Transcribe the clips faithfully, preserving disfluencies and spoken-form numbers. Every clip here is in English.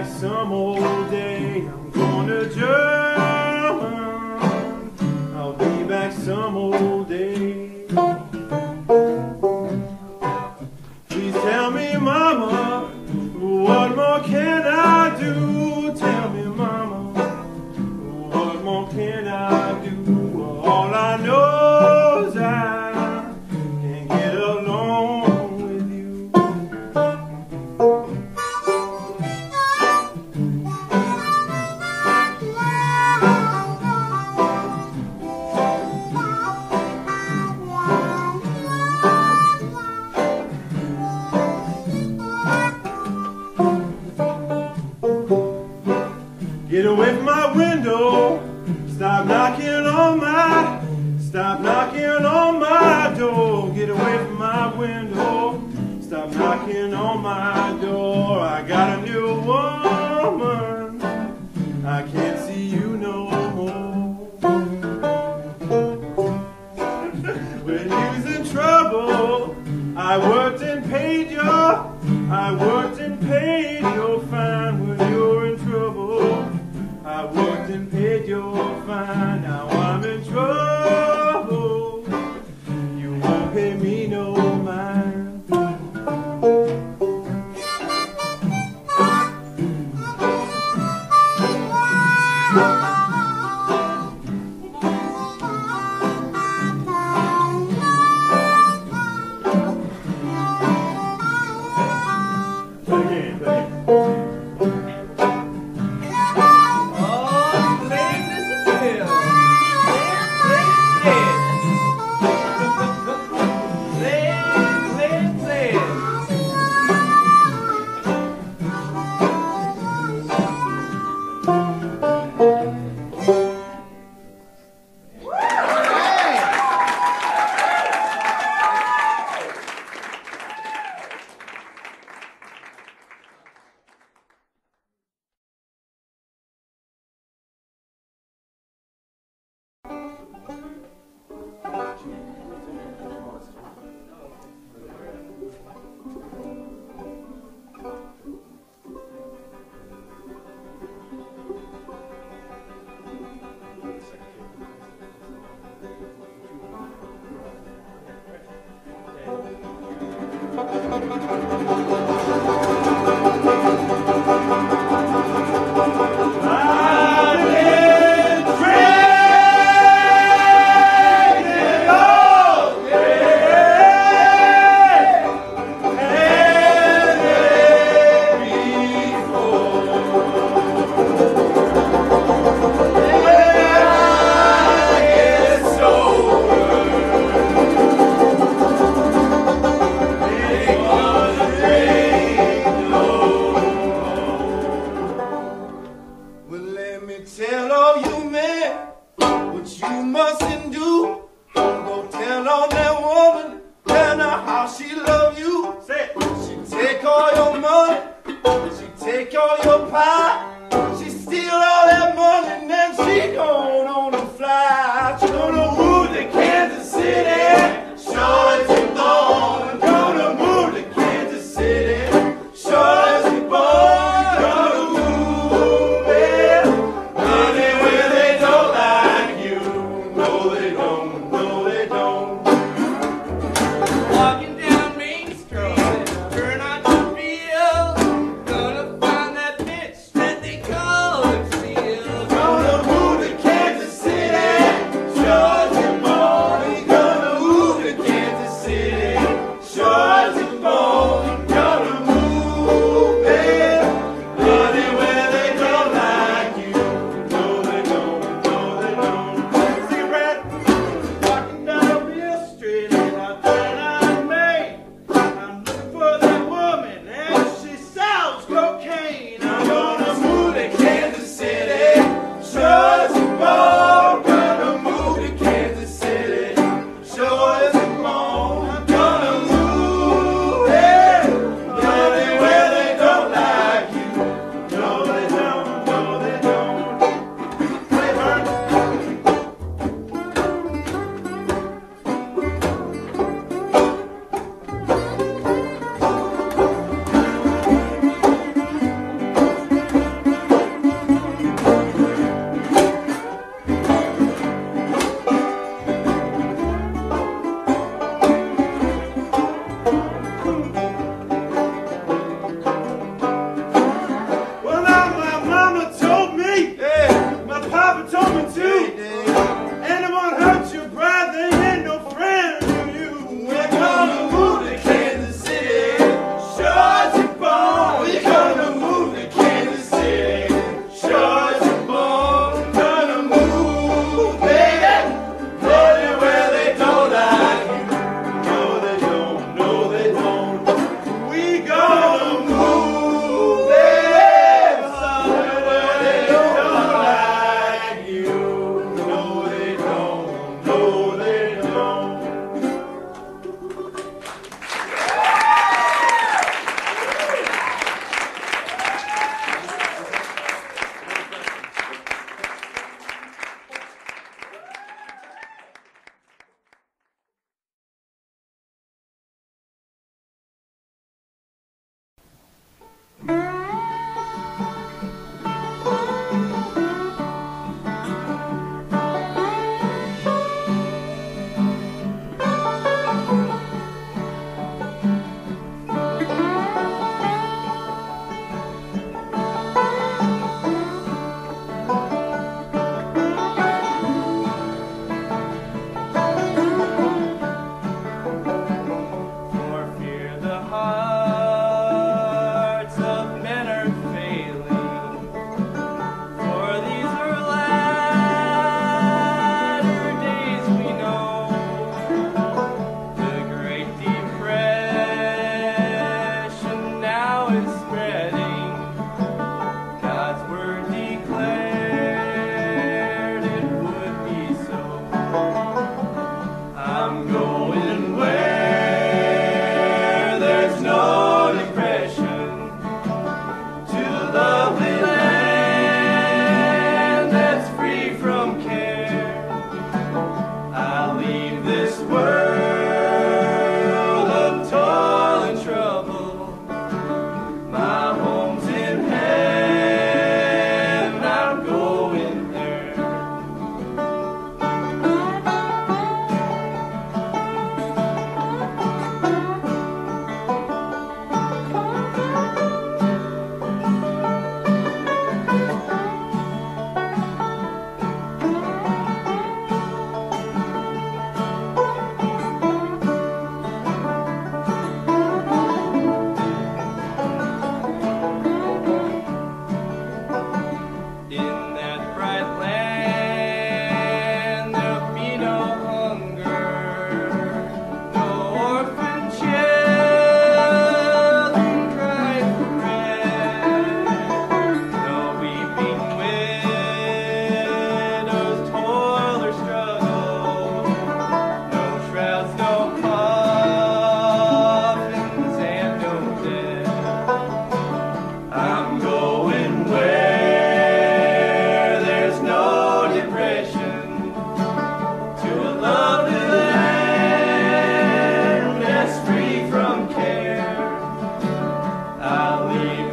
like some old day I'm gonna drown. I'll be back some old day. Please tell me, Mama, what more can I do? Tell me, Mama, what more can I do? All I know is I get away from my window, stop knocking on my, stop knocking on my door. Get away from my window, stop knocking on my door. I got a new woman, I can't see you no more. When you was in trouble, I worked and paid your, I worked and paid your fine. When you were in trouble, I worked and paid your fine. Now I'm in trouble, you won't pay me no mind.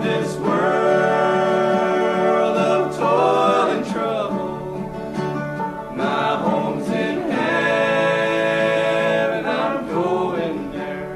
this world of toil and trouble. My home's in heaven, I'm going there.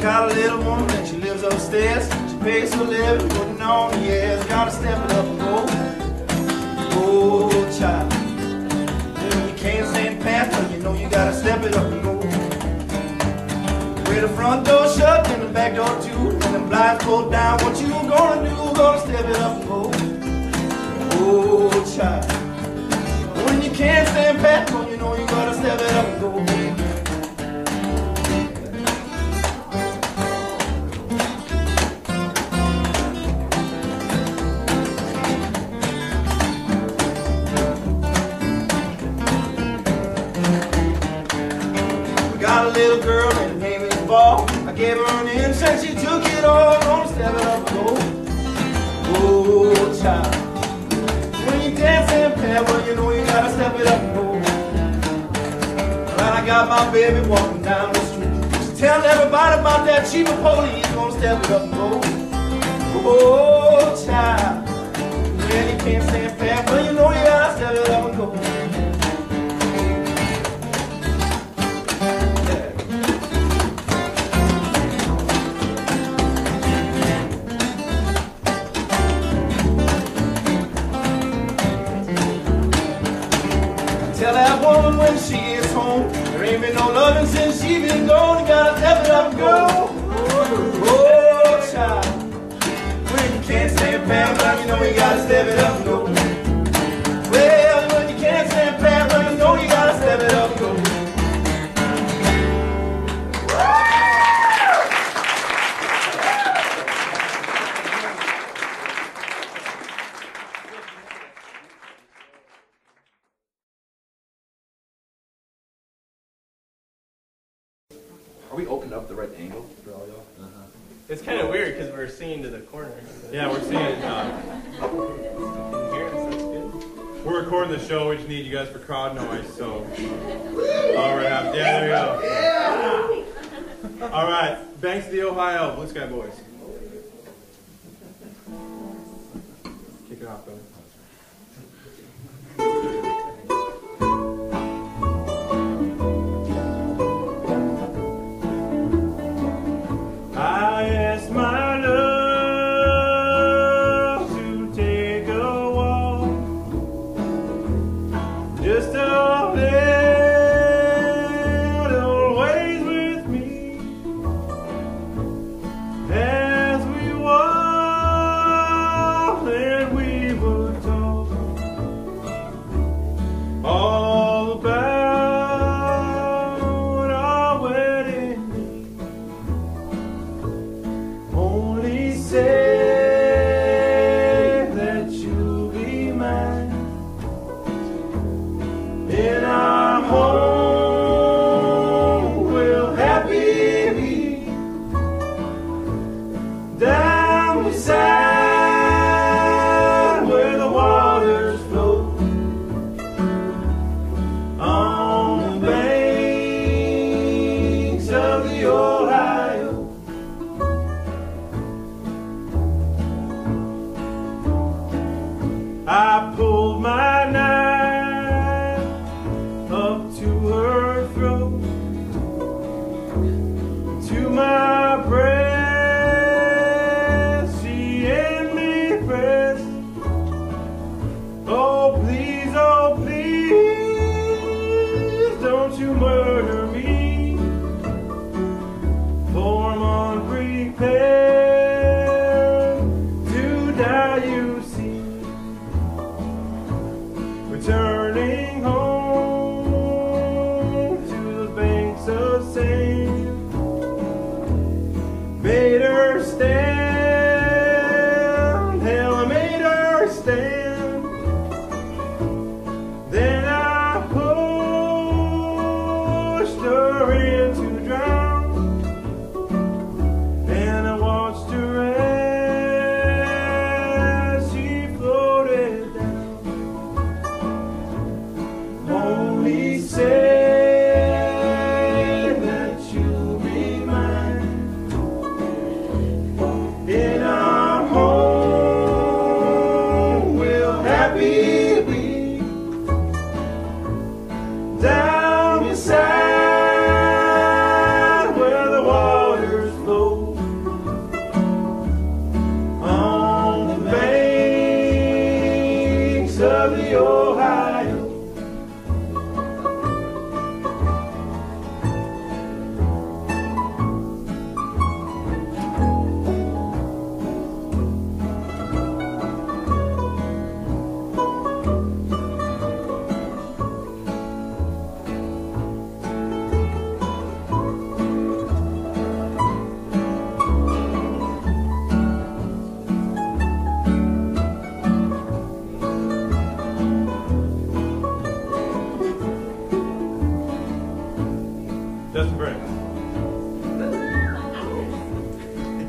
Got a little woman and she lives upstairs. She pays her living, putting on the airs. Gotta step it up and go, oh child. And when you can't stand past her, you know you gotta step it up and go. With the front door shut and the back door too, and the blinds pulled down, what you gonna do? Gonna step it up and go, oh child. And when you can't stand past her, you know you gotta step it up and go. Little girl and her name is Ball. I gave her an inch and she took it all. Gonna step it up and go, oh child. When you dance in pair, well you know you gotta step it up and go. And I got my baby walking down the street. She tells everybody about that cheap police. Gonna step it up and go, oh child. Yeah, you can't stand pair, well you know you gotta step it up and go. Tell that woman when she is home, there ain't been no loving since she been gone. You gotta step it up and go, oh child. When you can't stand past love, you know you gotta step it up and go. Well, when you can't stand past love, you know you gotta step it up and go. Are we opened up the right angle for all y'all? Uh-huh. It's kind of weird because we're seeing to the corner. Yeah, we're seeing it. Uh, we're recording the show. We just need you guys for crowd noise. So, all right, yeah, there you go. Yeah. All right, Banks of the Ohio, Blue Sky Boys. Kick it off, brother. Just a little ways with me as we walked and we would talk all about our wedding. Only say in our home we'll happy be. Down beside where the waters flow, on the banks of the Ohio. I pulled my knife to her throat, to my breast, she and me pressed. Oh please, oh please, don't you murder me, for I'm unprepared to die, you see. Returning home made her stand, hell, I made her stand. Then I pushed her in to drown, and I watched her as she floated down. Only said down beside where the waters flow, on the banks of the Ohio. Just Banks.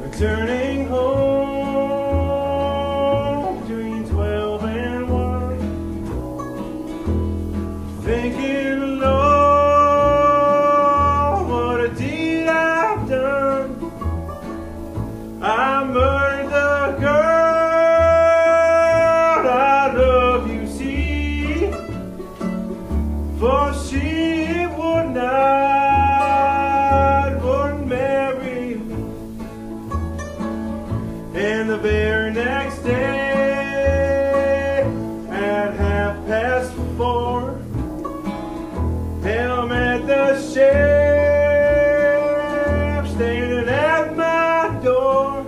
Returning home between twelve and one, thinking, Lord, what a deed I've done. I murdered the girl I love, you see, for she would not. And the very next day, at half past four, hell, met the sheriff standing at my door.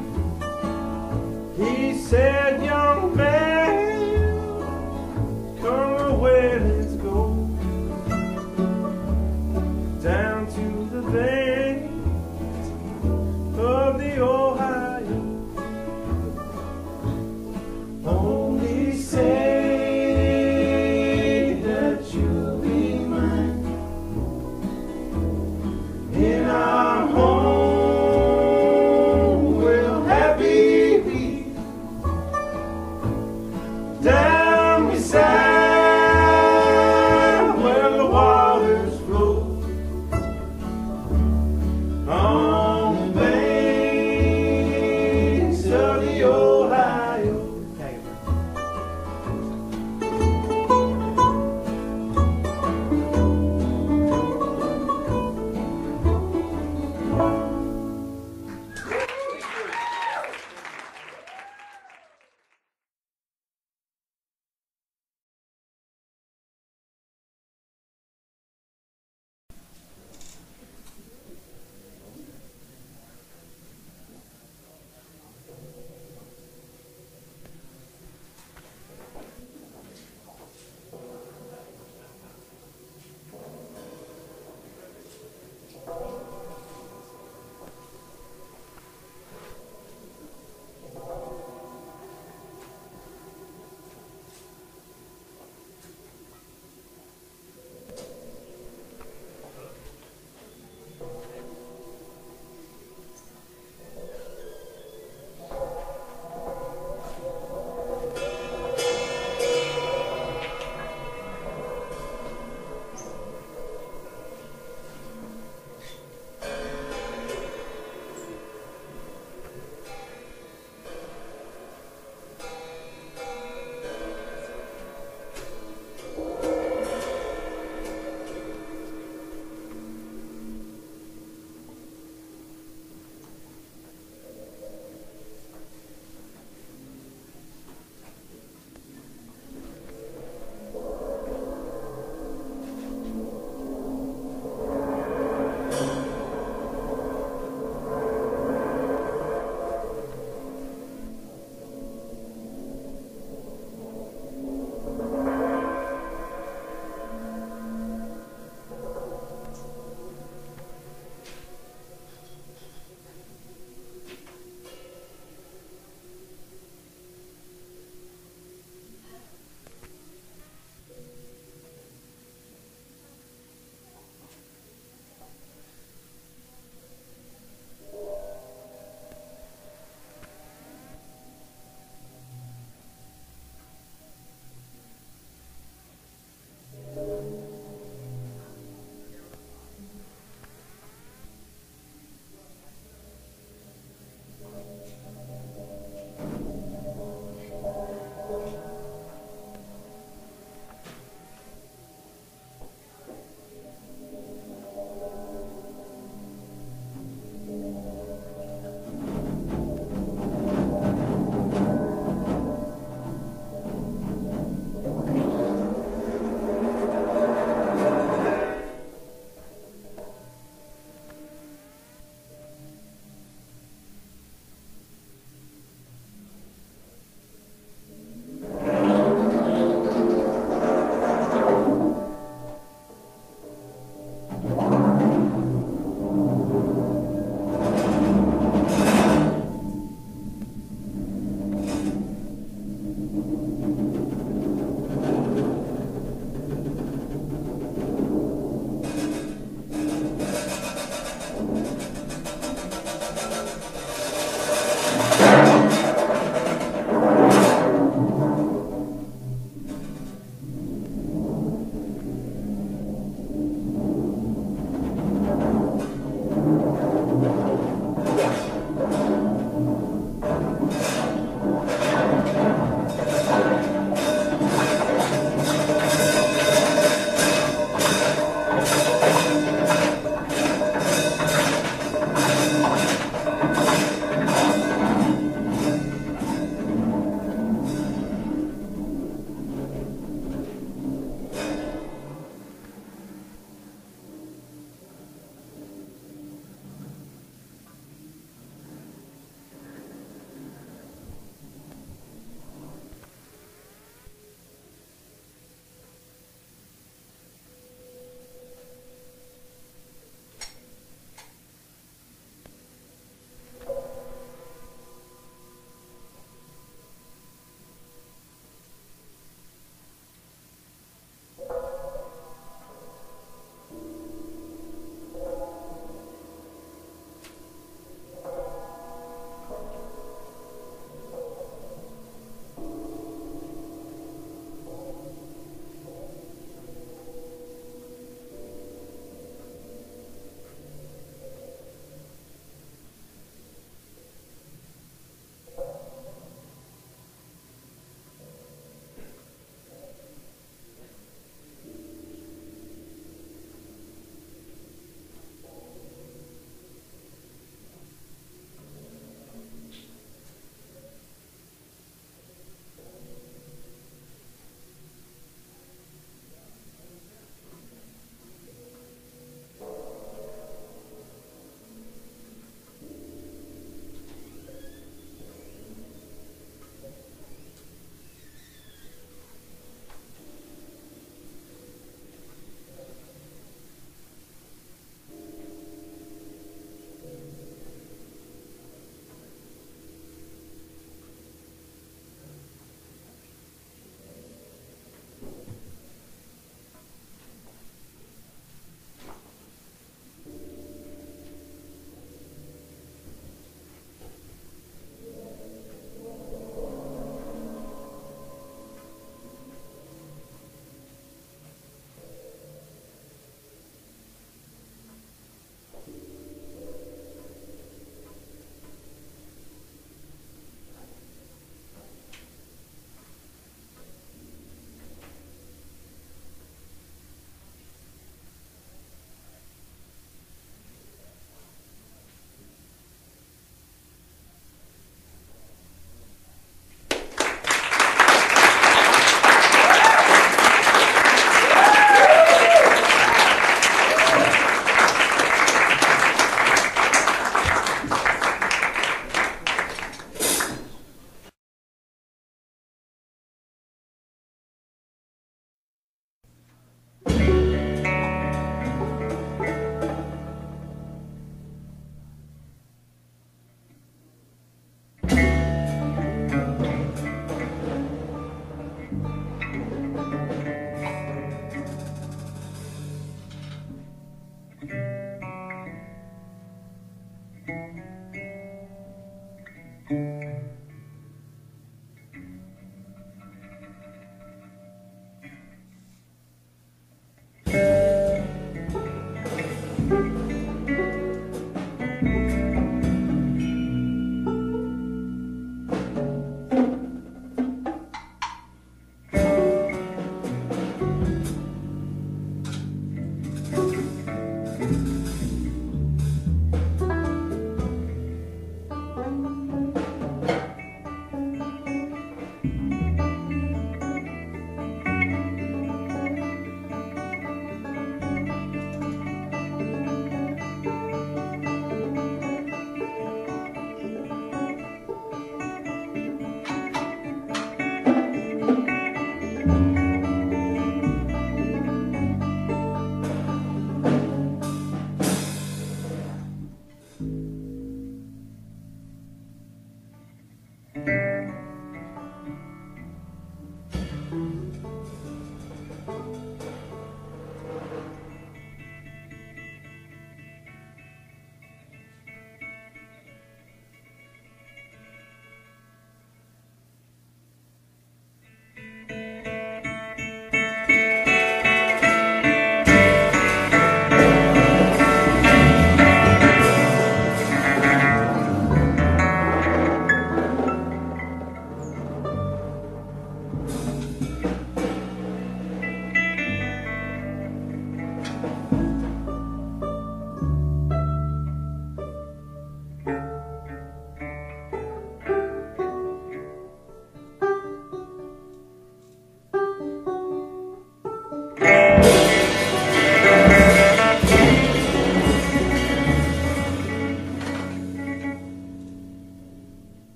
He said, young man, come away, let's go down to the banks of the Ohio. Only say that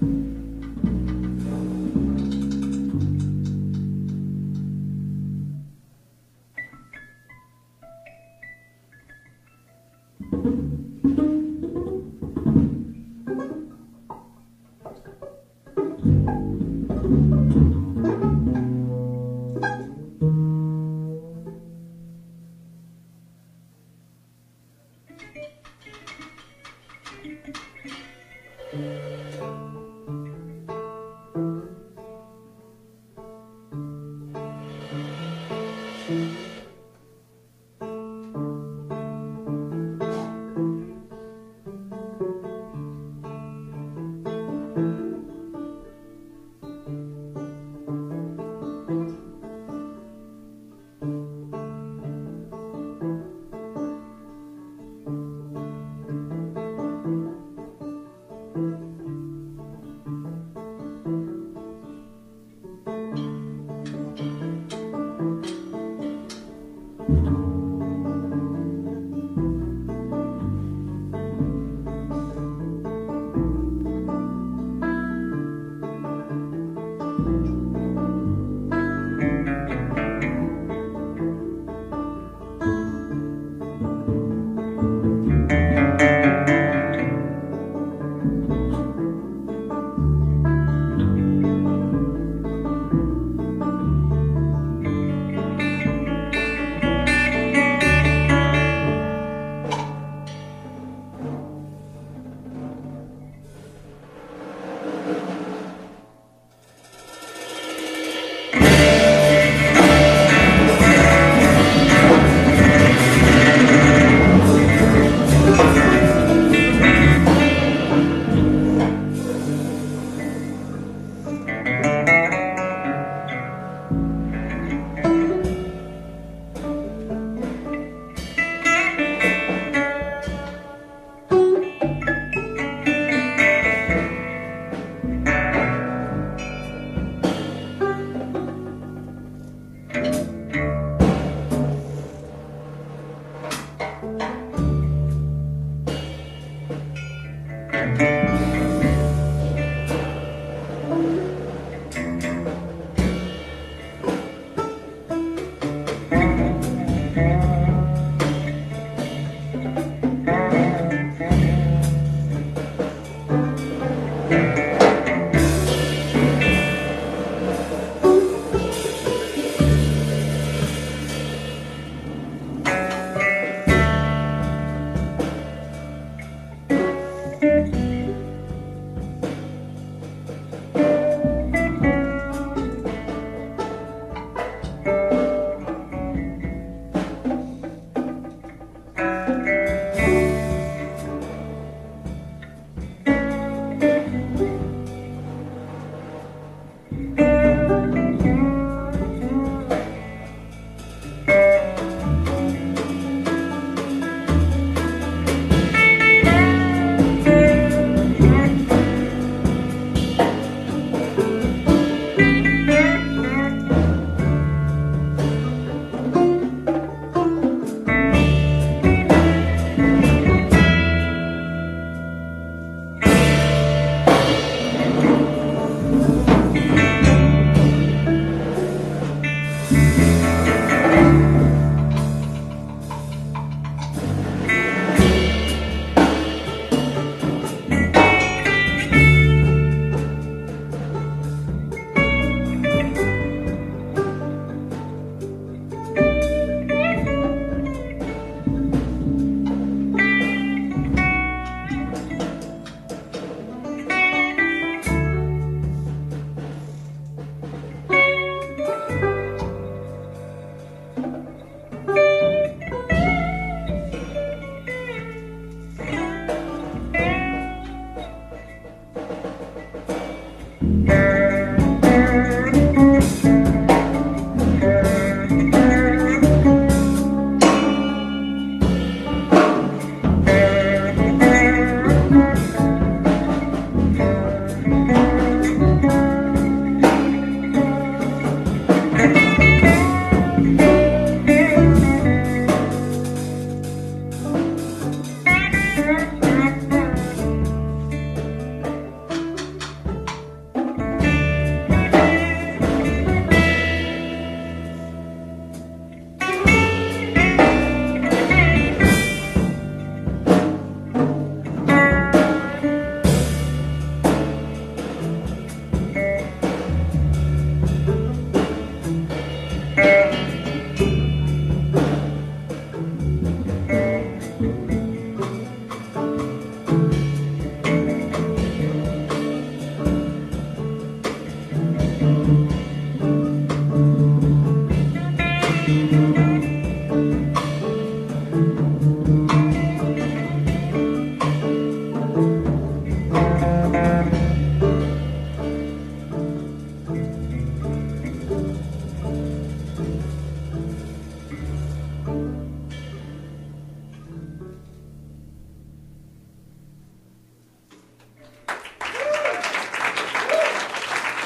Thank you.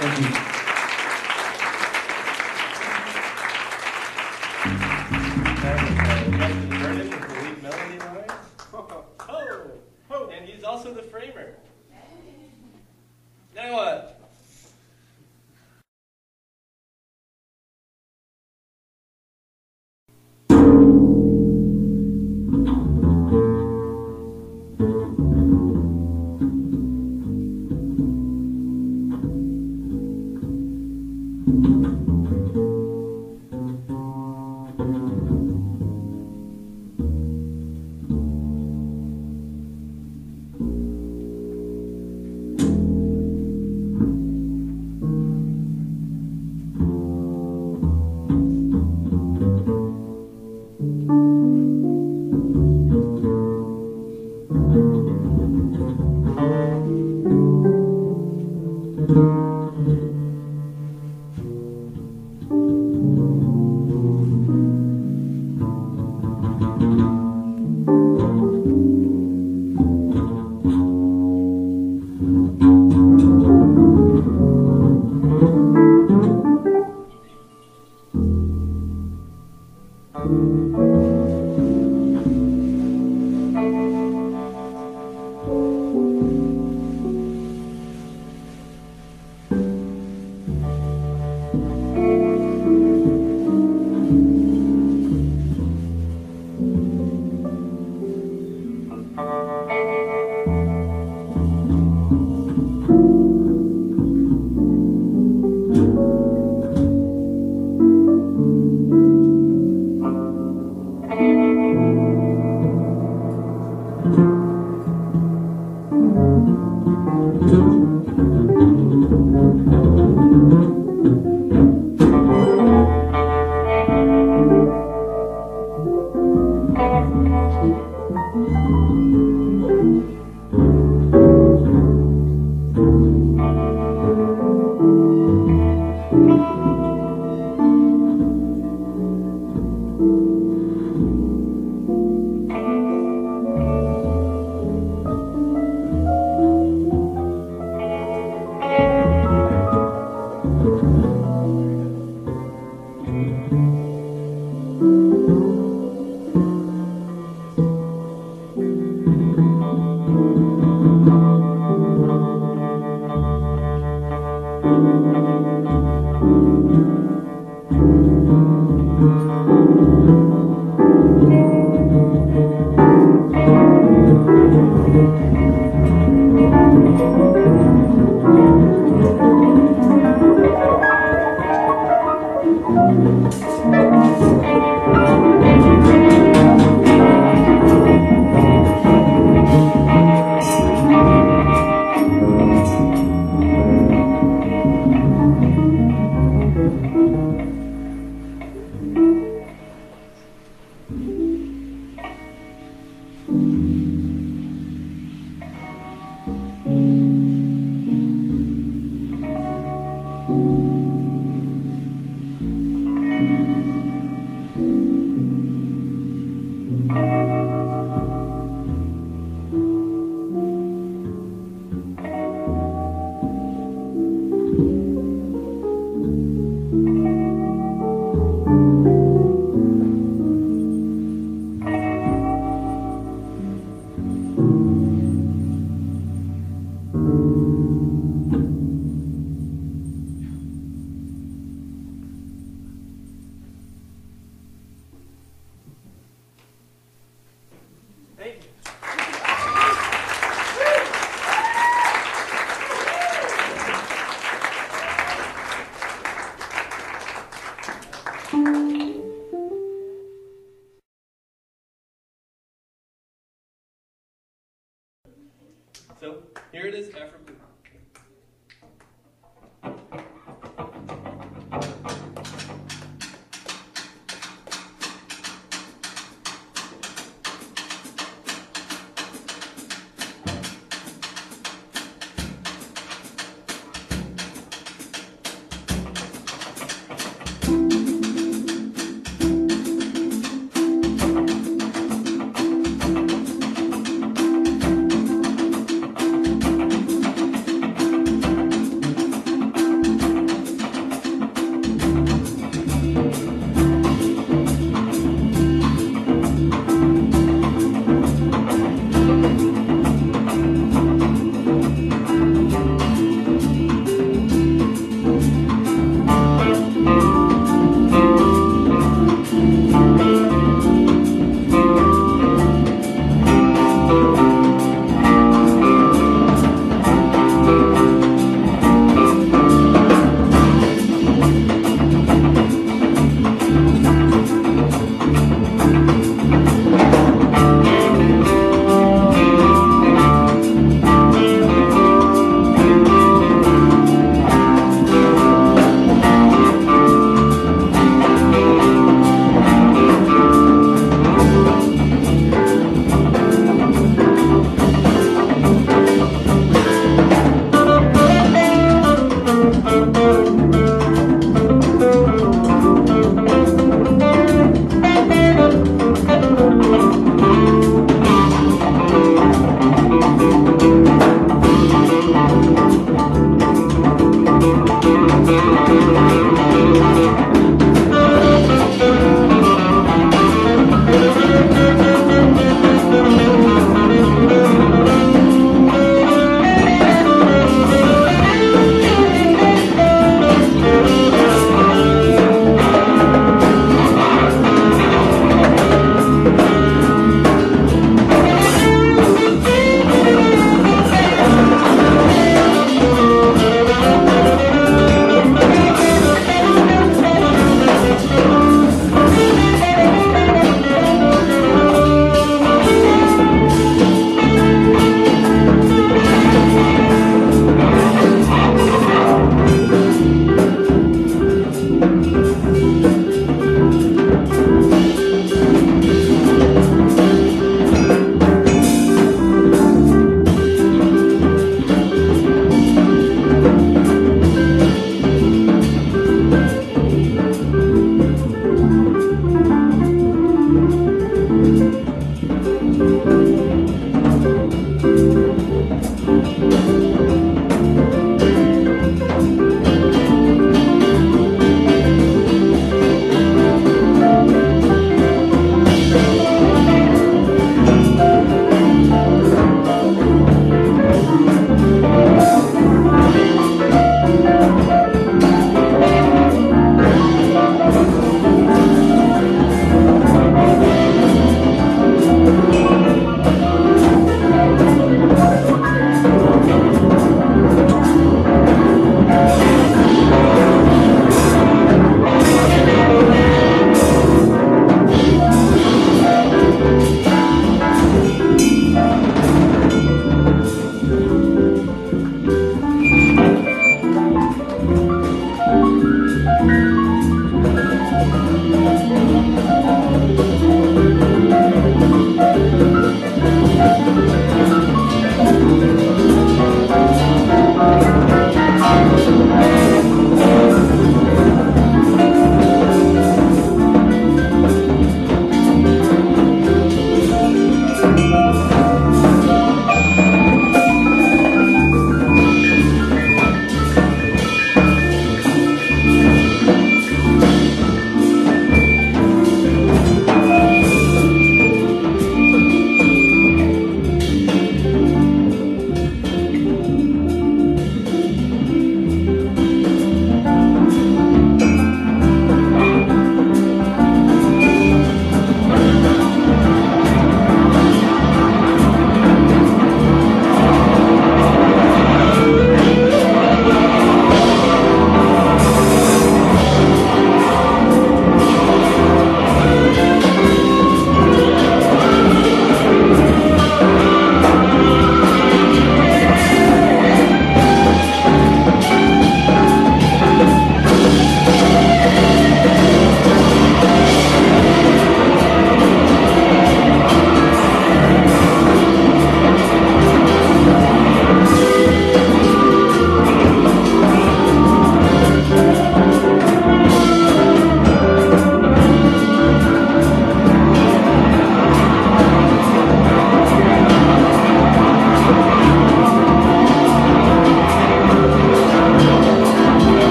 Thank you. Also the framer. Now what?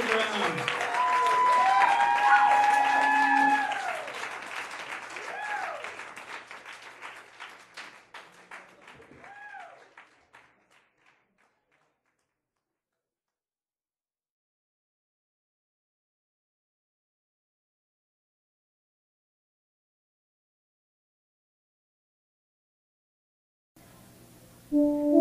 stick around. Thank you.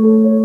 Thank you.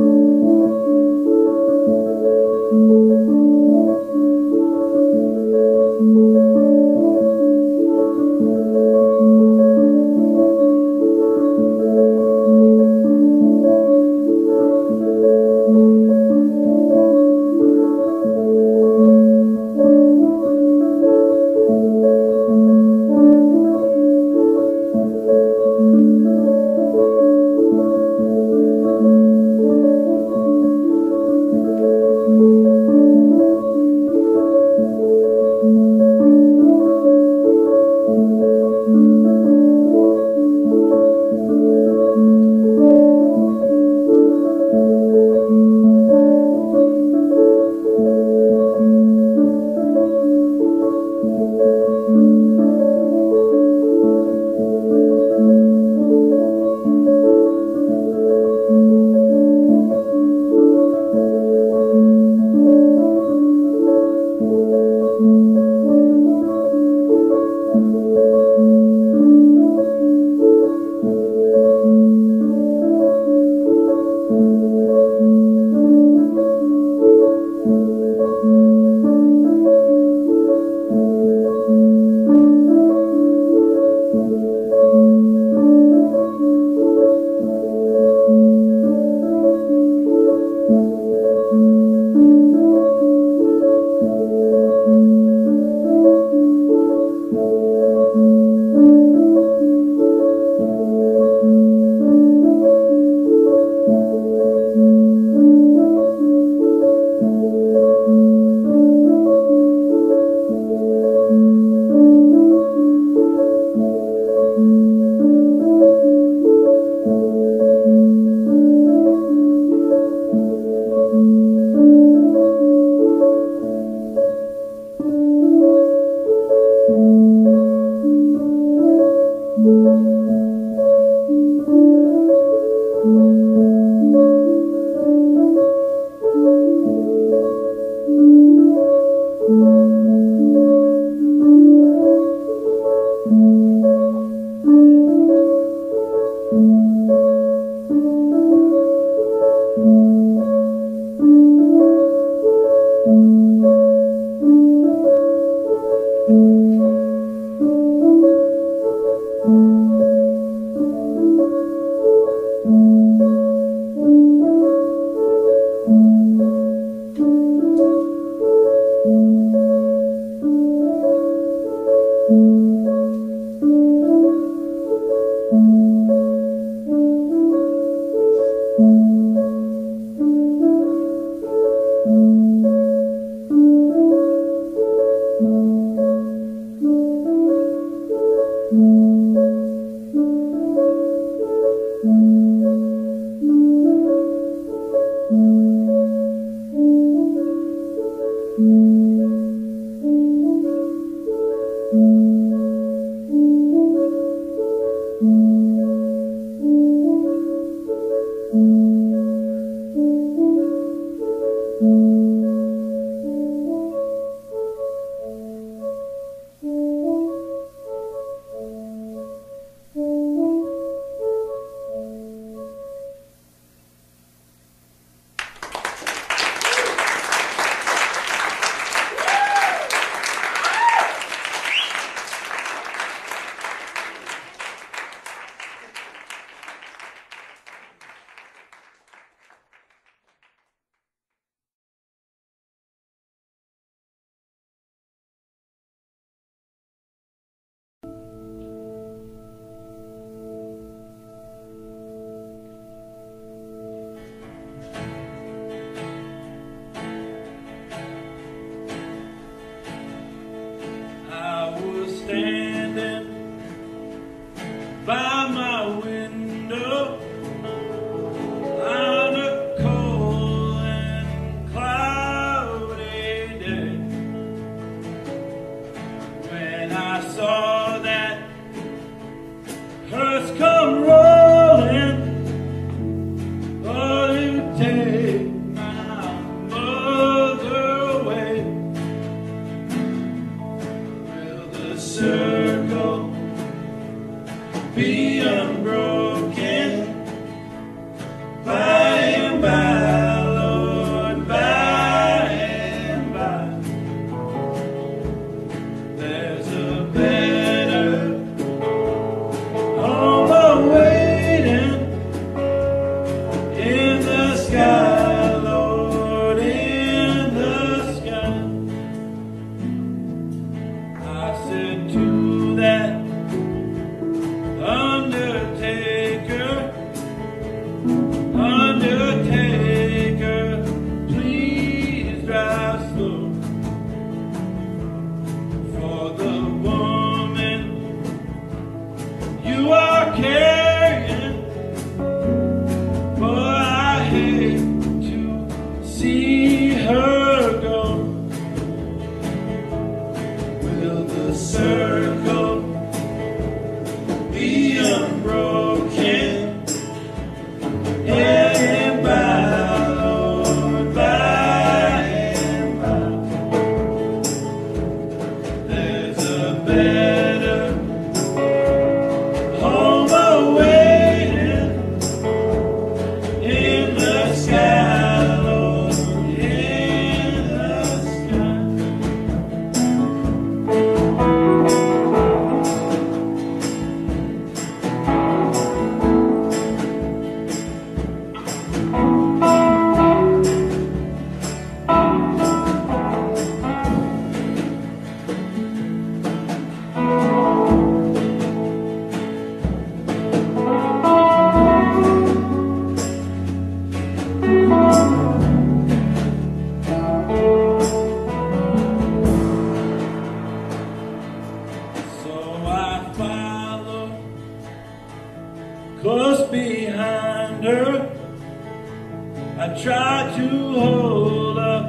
I tried to hold up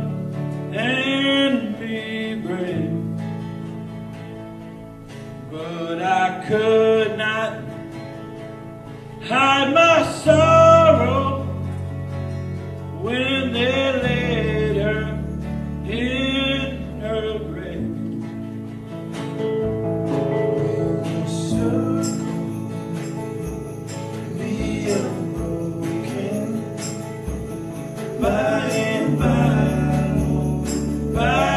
and be brave, but I could not hide my sorrow when they laid her in her grave. So be unbroken by and by, by.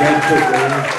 Thank you, man.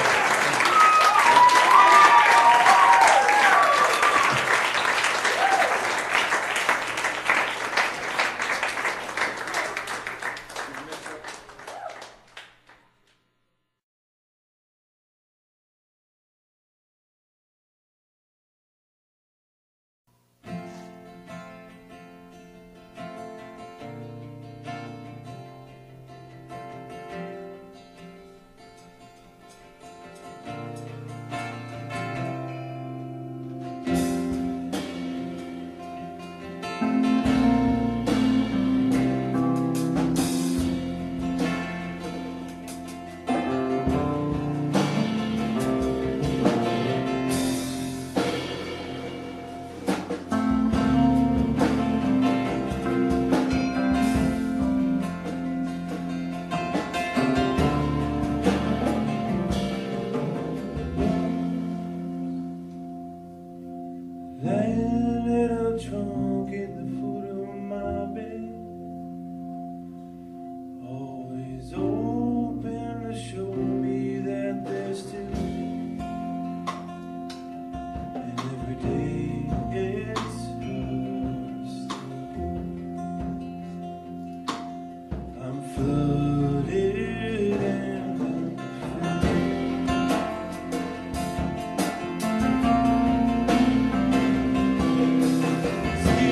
See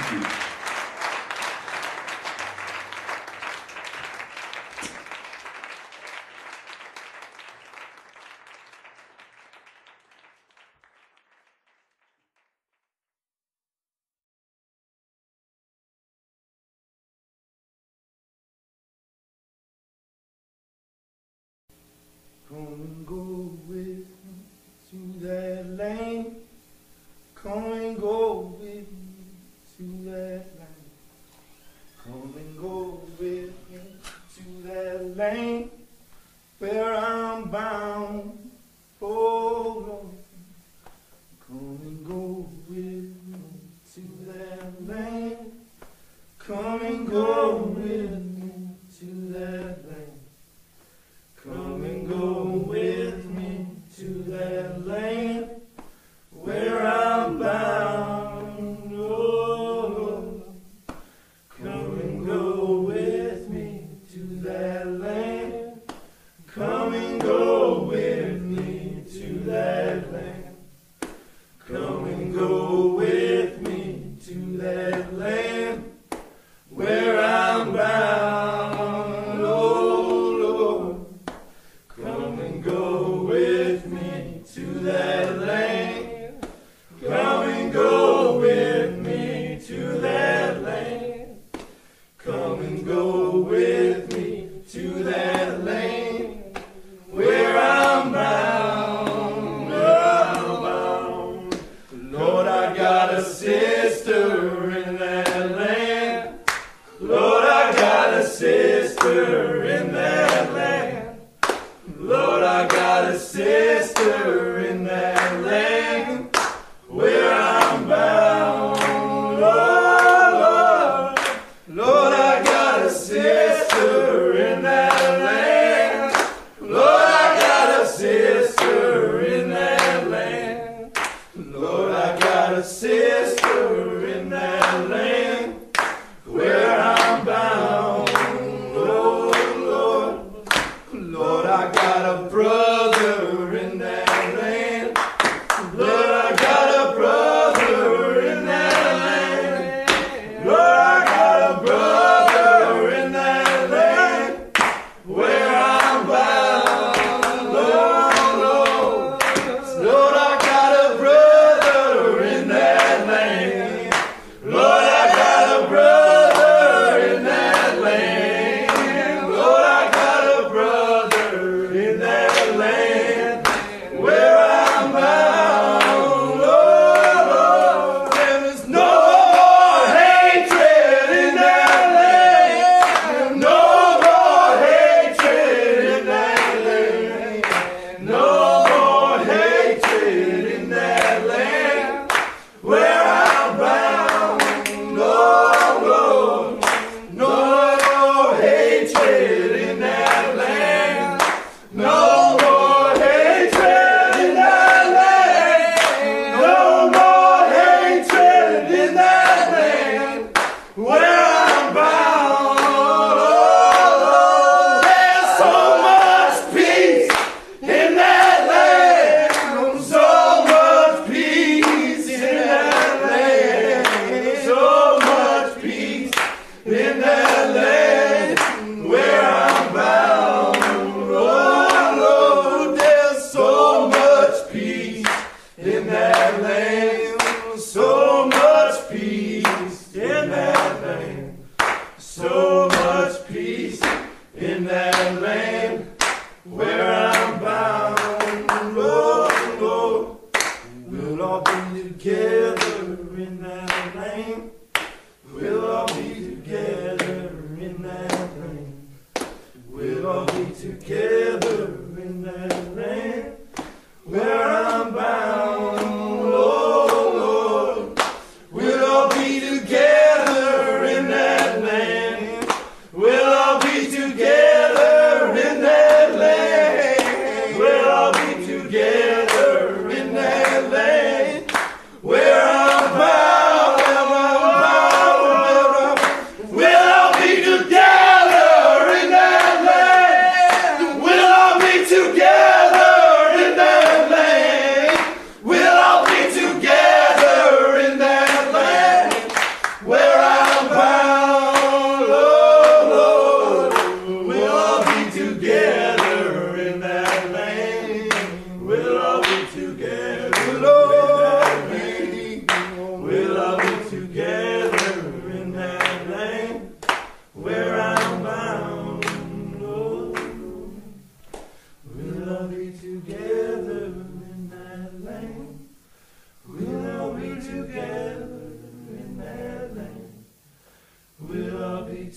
Thank you. Come and go with me to that land. Come and go with me to that land. Come and go with me to that land where I'm bound for glory. Come and go with me to that land. Come and go with me to that land. Come and go with me to that land where I'm bound, oh, come and go with me to that land, come and go with me to that land, come and go with me to that land where I'm bound. Sister in that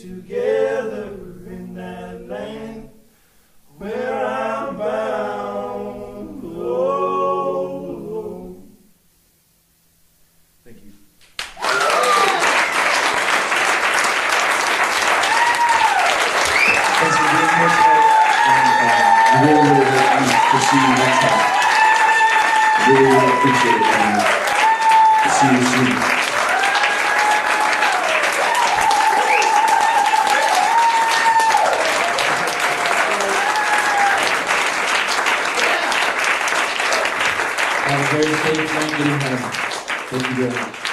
together in that land where I'm bound. Oh, oh. Thank you. Thanks for being here tonight. And uh, really, really, really, I'm going to see you next time. Really, really appreciate it. And uh, see you soon. Have a very safe time getting home. Thank you very much.